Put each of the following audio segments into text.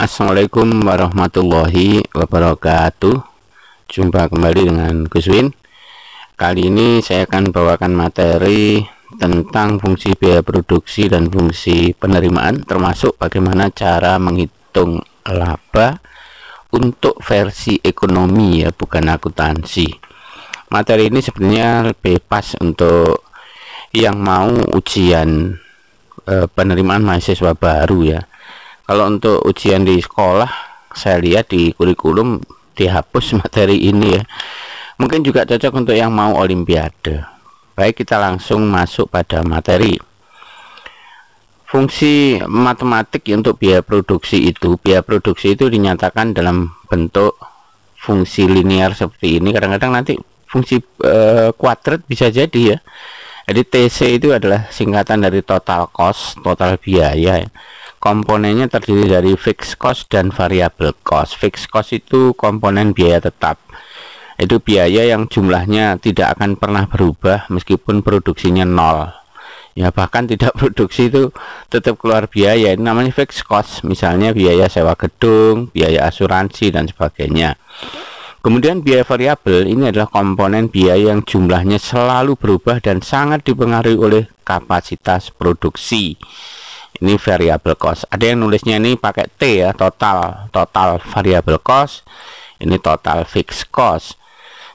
Assalamualaikum warahmatullahi wabarakatuh. Jumpa kembali dengan Guswin. Kali ini saya akan bawakan materi tentang fungsi biaya produksi dan fungsi penerimaan, termasuk bagaimana cara menghitung laba untuk versi ekonomi, ya, bukan akuntansi. Materi ini sebenarnya bebas untuk yang mau ujian penerimaan mahasiswa baru, ya. Kalau untuk ujian di sekolah, saya lihat di kurikulum dihapus materi ini, ya. Mungkin juga cocok untuk yang mau olimpiade. Baik, kita langsung masuk pada materi. Fungsi matematik untuk biaya produksi itu dinyatakan dalam bentuk fungsi linear seperti ini. Kadang-kadang nanti fungsi kuadrat bisa jadi, ya. Jadi TC itu adalah singkatan dari total cost, total biaya, ya. Komponennya terdiri dari fixed cost dan variable cost. Fixed cost itu komponen biaya tetap. Itu biaya yang jumlahnya tidak akan pernah berubah meskipun produksinya nol. Ya, bahkan tidak produksi itu tetap keluar biaya. Ini namanya fixed cost. Misalnya biaya sewa gedung, biaya asuransi dan sebagainya. Kemudian biaya variabel ini adalah komponen biaya yang jumlahnya selalu berubah dan sangat dipengaruhi oleh kapasitas produksi. Ini variable cost. Ada yang nulisnya ini pakai T, ya, total variable cost. Ini total fixed cost.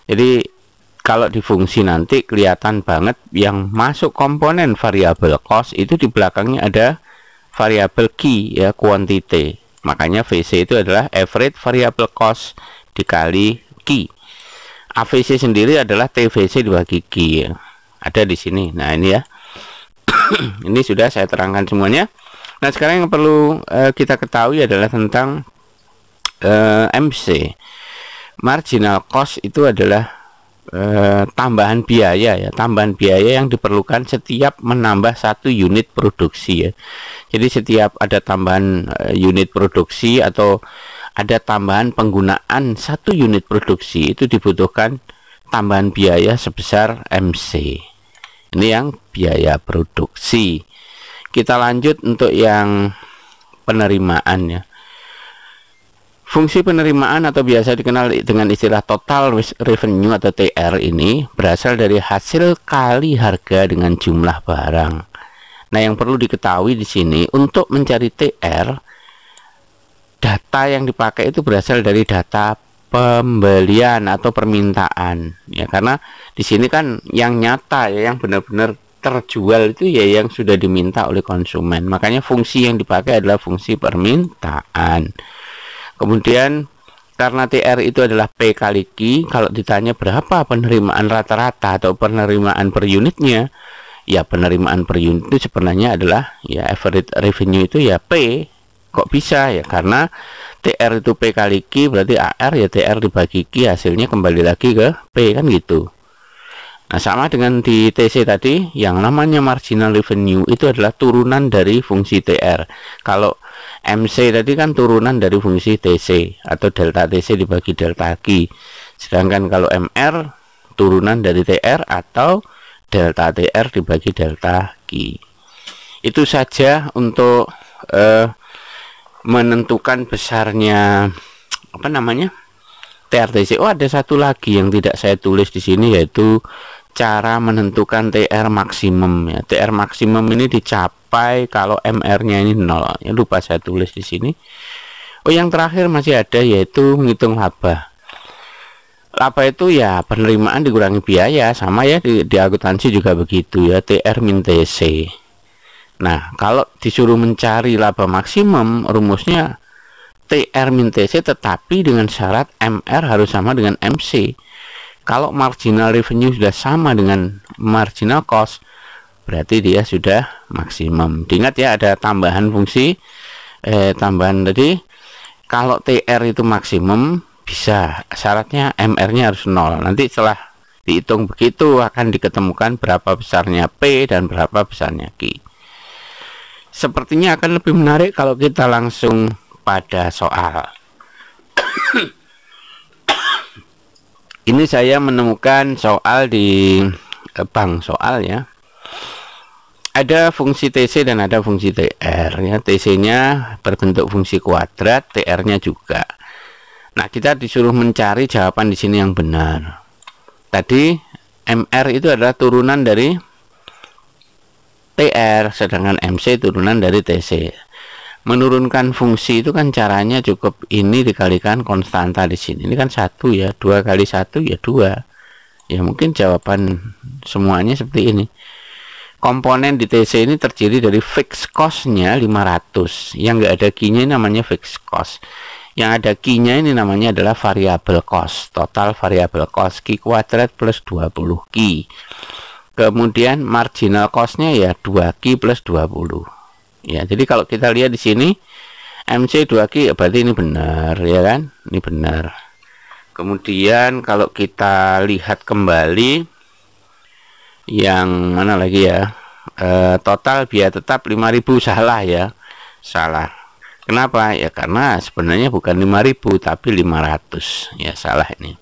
Jadi kalau di fungsi nanti kelihatan banget yang masuk komponen variable cost itu di belakangnya ada variable key, ya, quantity. Makanya VC itu adalah average variable cost dikali key. AVC sendiri adalah TVC dibagi key, ya. Ada di sini. Nah, ini, ya. Ini sudah saya terangkan semuanya. Nah, sekarang yang perlu kita ketahui adalah tentang MC. Marginal cost itu adalah tambahan biaya, ya, tambahan biaya yang diperlukan setiap menambah satu unit produksi, ya. Jadi setiap ada tambahan unit produksi atau ada tambahan penggunaan satu unit produksi itu dibutuhkan tambahan biaya sebesar MC. Ini yang biaya produksi. Kita lanjut untuk yang penerimaan, ya. Fungsi penerimaan atau biasa dikenal dengan istilah total revenue atau TR ini berasal dari hasil kali harga dengan jumlah barang. Nah, yang perlu diketahui di sini untuk mencari TR, data yang dipakai itu berasal dari data pembelian atau permintaan, ya, karena di sini kan yang nyata, ya, yang benar-benar terjual itu, ya, yang sudah diminta oleh konsumen. Makanya fungsi yang dipakai adalah fungsi permintaan. Kemudian karena TR itu adalah P kali Q, kalau ditanya berapa penerimaan rata-rata atau penerimaan per unitnya, ya, penerimaan per unit itu sebenarnya adalah, ya, average revenue itu, ya, P. Kok bisa, ya? Karena TR itu P kali Q, berarti AR, ya, TR dibagi Q, hasilnya kembali lagi ke P, kan gitu. Nah, sama dengan di TC tadi, yang namanya marginal revenue itu adalah turunan dari fungsi TR. Kalau MC tadi kan turunan dari fungsi TC atau delta TC dibagi delta Q. Sedangkan kalau MR turunan dari TR atau delta TR dibagi delta Q. Itu saja untuk menentukan besarnya apa namanya TR/TC. Oh, ada satu lagi yang tidak saya tulis di sini, yaitu cara menentukan TR maksimum, ya. TR maksimum ini dicapai kalau MR-nya ini 0, ya, lupa saya tulis di sini. Oh, yang terakhir masih ada, yaitu menghitung laba. Laba itu, ya, penerimaan dikurangi biaya, sama, ya, di akuntansi juga begitu, ya, TR min TC. Nah, kalau disuruh mencari laba maksimum, rumusnya TR min TC, tetapi dengan syarat MR harus sama dengan MC. Kalau marginal revenue sudah sama dengan marginal cost, berarti dia sudah maksimum. Diingat, ya, ada tambahan fungsi tambahan tadi. Kalau TR itu maksimum, bisa syaratnya MR-nya harus 0. Nanti setelah dihitung begitu akan diketemukan berapa besarnya P dan berapa besarnya Q. Sepertinya akan lebih menarik kalau kita langsung pada soal. Ini saya menemukan soal di bank soal, ya. ada fungsi TC dan ada fungsi TR ya. TC-nya berbentuk fungsi kuadrat, TR-nya juga. Nah, kita disuruh mencari jawaban di sini yang benar. Tadi MR itu adalah turunan dari TR, sedangkan MC turunan dari TC. Menurunkan fungsi itu kan caranya cukup ini dikalikan konstanta di sini. Ini kan 1 ya, 2 kali 1 ya 2. Ya mungkin jawaban semuanya seperti ini. Komponen di TC ini terdiri dari fixed cost-nya 500. Yang nggak ada key-nya namanya fixed cost. Yang ada key-nya ini namanya adalah variable cost. Total variable cost key kuadrat plus 20 key. Kemudian marginal cost-nya ya 2 key plus 20. Ya, jadi kalau kita lihat di sini MC 2 key ya berarti ini benar ya kan? Ini benar. Kemudian kalau kita lihat kembali yang mana lagi ya, total biaya tetap 5.000 salah ya, salah. Kenapa ya? Karena sebenarnya bukan 5.000 tapi 500 ya, salah ini.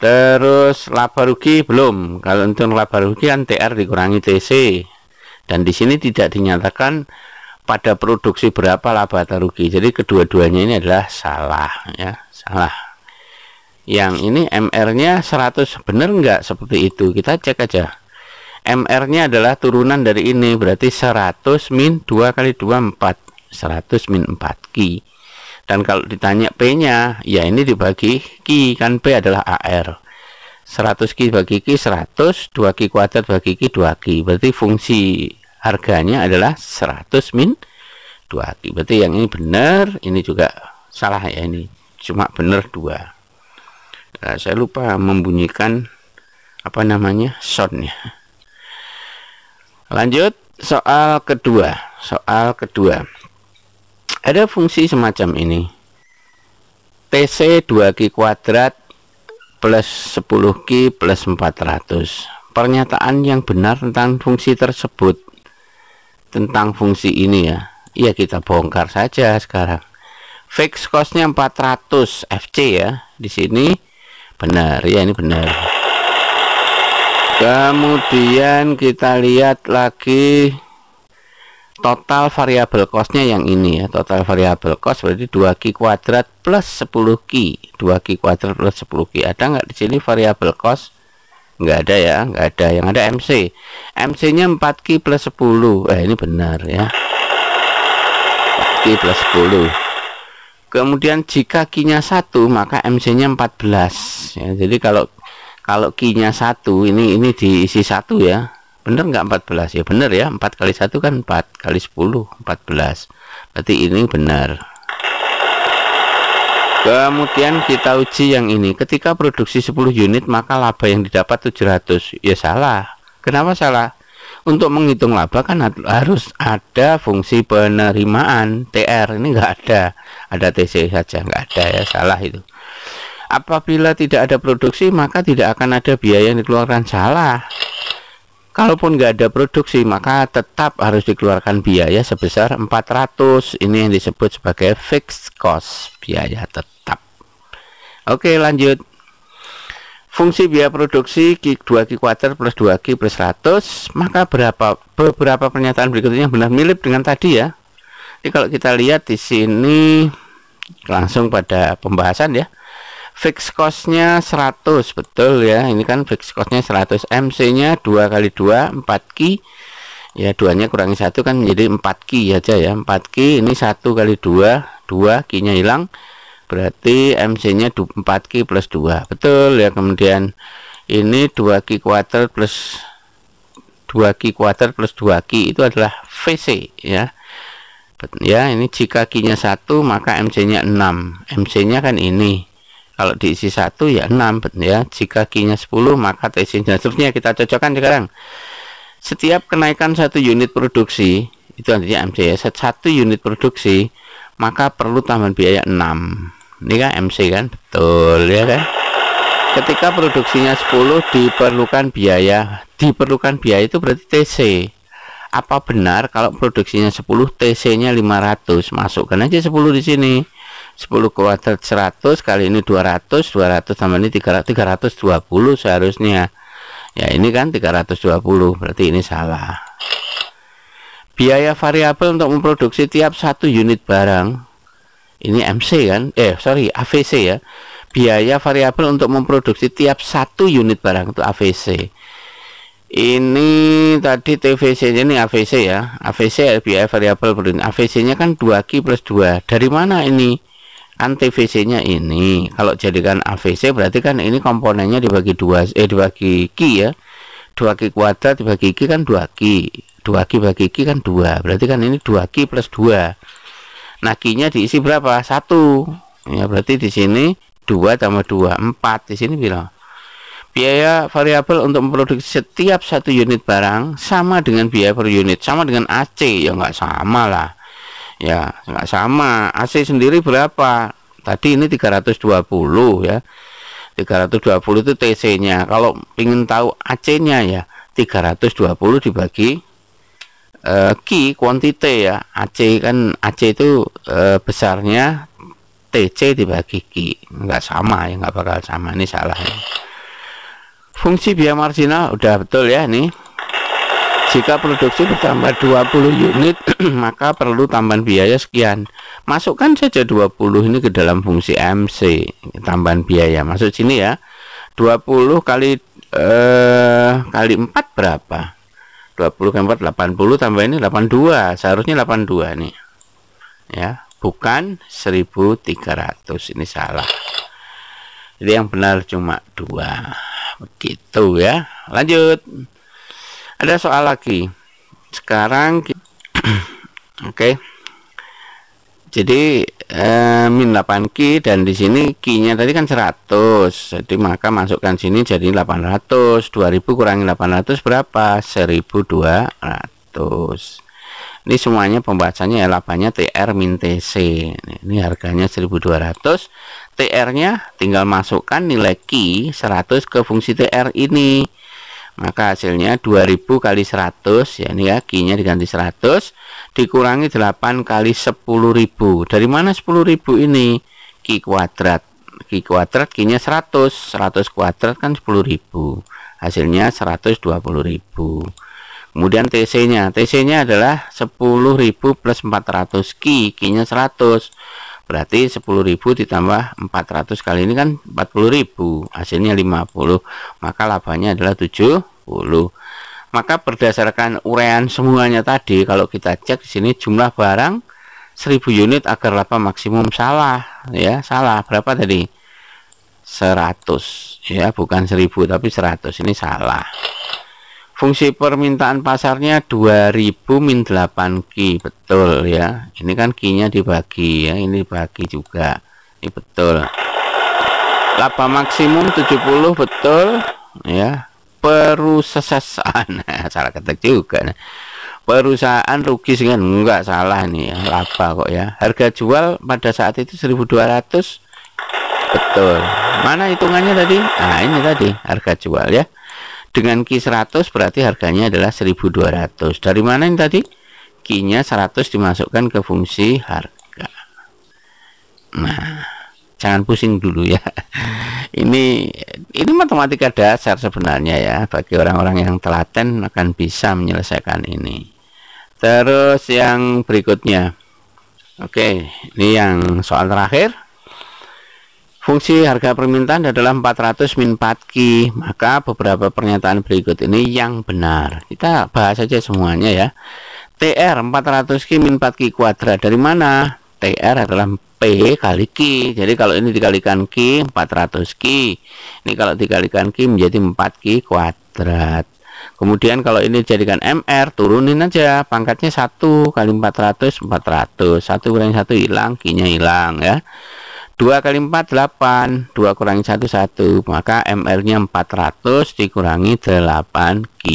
Terus laba rugi belum. Kalau untuk laba rugi kan TR dikurangi TC, dan di sini tidak dinyatakan pada produksi berapa laba atau rugi. Jadi kedua-duanya ini adalah salah ya, salah. Yang ini MR-nya 100, benar nggak seperti itu? Kita cek aja. MR-nya adalah turunan dari ini, berarti 100 min 2 kali 2, 4. 100 min 4 Ki. Dan kalau ditanya P-nya, ya ini dibagi Ki, kan P adalah AR. 100 Ki bagi Ki 100, 2 Ki kuadrat bagi Ki 2 Ki. Berarti fungsi harganya adalah 100 min 2 Ki. Berarti yang ini benar, ini juga salah ya, ini cuma benar 2. Nah, saya lupa membunyikan apa namanya soundnya. Lanjut soal kedua. Soal kedua ada fungsi semacam ini. TC 2 Ki kuadrat plus 10 Ki plus 400. Pernyataan yang benar tentang fungsi tersebut, tentang fungsi ini ya, ya kita bongkar saja sekarang. Fixed cost-nya 400 FC ya, di sini benar ya, ini benar. Kemudian kita lihat lagi total variabel cost-nya yang ini ya. Total variabel cost berarti 2 Ki kuadrat plus 10 Ki. 2 Ki kuadrat plus 10 Ki. Ada nggak di sini variabel cost? Nggak ada ya, nggak ada. Yang ada MC. MC-nya 4 Ki plus 10. Ini benar ya. 4 Ki plus 10. Kemudian jika Ki-nya 1 maka MC-nya 14 ya, jadi kalau Ki-nya 1 ini diisi 1 ya, bener nggak 14 ya, bener ya, 4 kali 1 kan 4 kali 10 14, berarti ini benar. Kemudian kita uji yang ini, ketika produksi 10 unit maka laba yang didapat 700 ya, salah. Kenapa salah? Untuk menghitung laba kan harus ada fungsi penerimaan TR, ini nggak ada, ada TC saja, nggak ada ya, salah itu. Apabila tidak ada produksi maka tidak akan ada biaya yang dikeluarkan, salah. Kalaupun nggak ada produksi maka tetap harus dikeluarkan biaya sebesar 400, ini yang disebut sebagai fixed cost, biaya tetap. Oke, lanjut. Fungsi biaya produksi Ki 2 Ki kuadrat plus 2 Ki plus 100, maka beberapa pernyataan berikutnya benar, mirip dengan tadi ya. Jadi kalau kita lihat di sini langsung pada pembahasan ya. Fixed cost-nya 100, betul ya. Ini kan fixed cost-nya 100, MC-nya 2 kali 2, 4 Ki. Ya, 2-nya kurangi 1 kan menjadi 4 Ki aja ya. 4 Ki, ini 1 kali 2, 2 Ki-nya hilang. Berarti MC-nya 4 Ki plus 2, betul ya. Kemudian ini 2 Ki kuadrat plus 2 Ki kuadrat plus 2 Ki itu adalah VC ya. Ya, ini jika Ki-nya 1 maka MC-nya 6. MC-nya kan ini. Kalau diisi 1 ya 6 ya. Jika Ki-nya 10 maka TC-nya seterusnya kita cocokkan sekarang. Setiap kenaikan 1 unit produksi, itu artinya MC ya. 1 unit produksi maka perlu tambahan biaya 6. Ini kan MC kan, betul ya kan. Ketika produksinya 10 diperlukan biaya. Diperlukan biaya itu berarti TC. Apa benar kalau produksinya 10 TC-nya 500? Masukkan aja 10 di sini. 10 kuadrat 100 kali ini 200, 200 tambah ini 300, 320 seharusnya. Ya ini kan 320, berarti ini salah. Biaya variabel untuk memproduksi tiap satu unit barang, ini MC kan? AVC ya. Biaya variabel untuk memproduksi tiap satu unit barang itu AVC. Ini tadi TVC-nya ini AVC ya. AVC biaya variabel produksi. AVC-nya kan 2Q plus 2. Dari mana ini? Kan TVC-nya ini. Kalau jadikan AVC berarti kan ini komponennya dibagi 2, dibagi Q ya. 2Q kuadrat dibagi Q kan 2Q. 2Q bagi Q kan 2. Berarti kan ini 2Q plus 2. Nah, Q-nya diisi berapa? 1. Ya, berarti di sini 2 tambah 2, 4. Di sini bilang biaya variabel untuk memproduksi setiap satu unit barang sama dengan biaya per unit, sama dengan AC. Ya nggak sama lah ya, nggak sama. AC sendiri berapa tadi? Ini 320 ya, 320 itu TC nya. Kalau ingin tahu AC nya ya 320 dibagi Q quantity ya. AC kan, AC itu besarnya TC dibagi Q. Nggak sama ya, nggak bakal sama. Ini salah ya. Fungsi biaya marginal udah betul ya. Ini jika produksi bertambah 20 unit maka perlu tambahan biaya sekian. Masukkan saja 20 ini ke dalam fungsi MC, tambahan biaya masuk sini ya. 20 kali 4 berapa? 20 kali 4 80, tambah ini 82, seharusnya 82 nih ya, bukan 1300. Ini salah, jadi yang benar cuma 2. Begitu ya. Lanjut, ada soal lagi sekarang. Oke. Jadi min 8Q, dan di sini Q-nya tadi kan 100. Jadi maka masukkan sini jadi 800. 2000 kurangi 800 berapa? 1200. Ini semuanya pembahasannya lapannya TR min TC. Ini harganya 1200. TR-nya tinggal masukkan nilai Q 100 ke fungsi TR ini. Maka hasilnya 2000 kali 100 ya, ini ya, Q-nya diganti 100 dikurangi 8 kali 10.000. Dari mana 10.000 ini? Q kuadrat. Q kuadrat Q-nya 100. 100 kuadrat kan 10.000. Hasilnya 120.000. Kemudian TC-nya. TC-nya adalah 10.000 plus 400 Q. Q-nya 100. Berarti 10.000 ditambah 400 kali ini kan 40.000. Hasilnya 50. Maka labanya adalah 70. Maka berdasarkan uraian semuanya tadi, kalau kita cek di sini jumlah barang 1000 unit agar laba maksimum salah. Ya, salah. Berapa tadi? 100. Ya, bukan 1000 tapi 100. Ini salah. Fungsi permintaan pasarnya 2000 min 8Q, betul ya. Ini kan Q-nya dibagi ya, ini dibagi juga. Ini betul. Laba maksimum 70, betul ya. Perusahaan salah ketik juga. Perusahaan rugi kan enggak salah nih ya, laba kok ya. Harga jual pada saat itu 1200. Betul. Mana hitungannya tadi? Nah, ini tadi harga jual ya. Dengan Q 100 berarti harganya adalah 1200. Dari mana ini tadi? Q-nya 100 dimasukkan ke fungsi harga. Nah, jangan pusing dulu ya. Ini matematika dasar sebenarnya ya. Bagi orang-orang yang telaten akan bisa menyelesaikan ini. Terus yang berikutnya. Oke, ini yang soal terakhir. Fungsi harga permintaan adalah 400 min 4Q. Maka beberapa pernyataan berikut ini yang benar. Kita bahas saja semuanya ya. TR 400Q min 4Q kuadrat. Dari mana? TR adalah P kali Q. Jadi kalau ini dikalikan Q 400Q. Ini kalau dikalikan Q menjadi 4Q kuadrat. Kemudian kalau ini dijadikan MR, turunin aja. Pangkatnya 1 kali 400, 400. 1 kurang 1 hilang, Q-nya hilang ya. 2 kali 4, 8. 2 kurangi 1, 1. Maka MR-nya 400 dikurangi 8Q.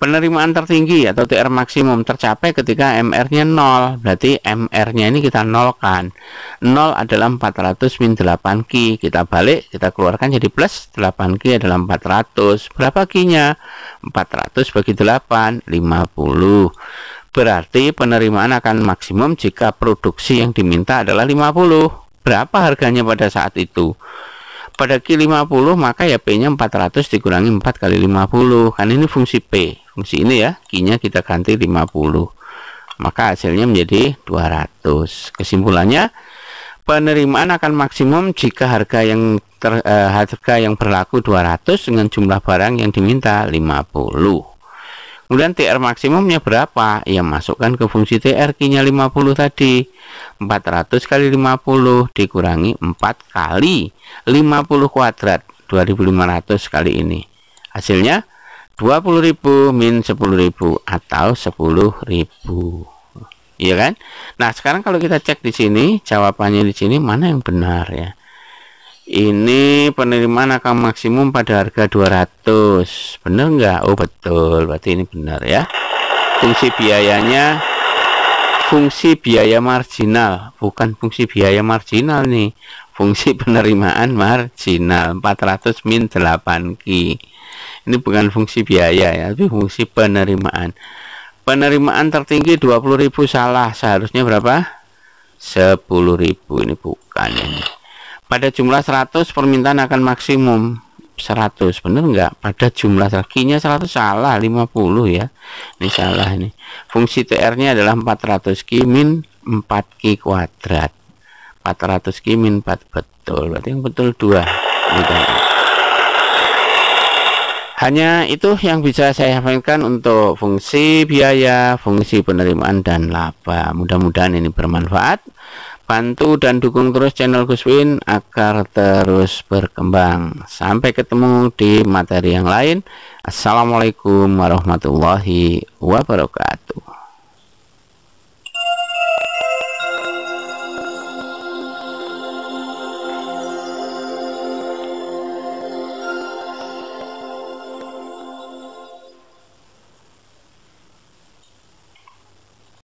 Penerimaan tertinggi atau TR maksimum tercapai ketika MR-nya 0. Berarti MR-nya ini kita nolkan. 0 adalah 400 min 8Q. Kita balik, kita keluarkan jadi plus. 8Q adalah 400. Berapa Q-nya? 400 bagi 8, 50. Berarti penerimaan akan maksimum jika produksi yang diminta adalah 50. Berapa harganya pada saat itu? Pada Q 50, maka ya P-nya 400 dikurangi 4 kali 50. Kan ini fungsi P. mesti ini ya, kinya kita ganti 50, maka hasilnya menjadi 200. Kesimpulannya, penerimaan akan maksimum jika harga yang berlaku 200 dengan jumlah barang yang diminta 50. Kemudian TR maksimumnya berapa? Ya, masukkan ke fungsi TR kinya 50 tadi. 400 kali 50 dikurangi 4 kali 50 kuadrat, 2500 kali ini. Hasilnya 20.000 min 10.000 atau 10.000. Iya kan? Nah, sekarang kalau kita cek di sini, jawabannya di sini mana yang benar ya? Ini penerimaan akan maksimum pada harga 200. Benar nggak? Oh betul, berarti ini benar ya. Fungsi biayanya fungsi biaya marginal, bukan fungsi biaya marginal nih. Fungsi penerimaan marginal 400 min 8 Ki. Ini bukan fungsi biaya ya, tapi fungsi penerimaan. Penerimaan tertinggi 20.000 salah, seharusnya berapa? 10.000. Ini bukan ini. Pada jumlah 100 permintaan akan maksimum 100, bener nggak? Pada jumlah kinya 100 salah, 50 ya. Ini salah ini. Fungsi TR-nya adalah 400 ki min 4 ki kuadrat. 400 ki min 4 betul. Berarti yang betul 2. Hanya itu yang bisa saya sampaikan untuk fungsi biaya, fungsi penerimaan dan laba. Mudah-mudahan ini bermanfaat. Bantu dan dukung terus channel Guswin agar terus berkembang. Sampai ketemu di materi yang lain. Assalamualaikum warahmatullahi wabarakatuh.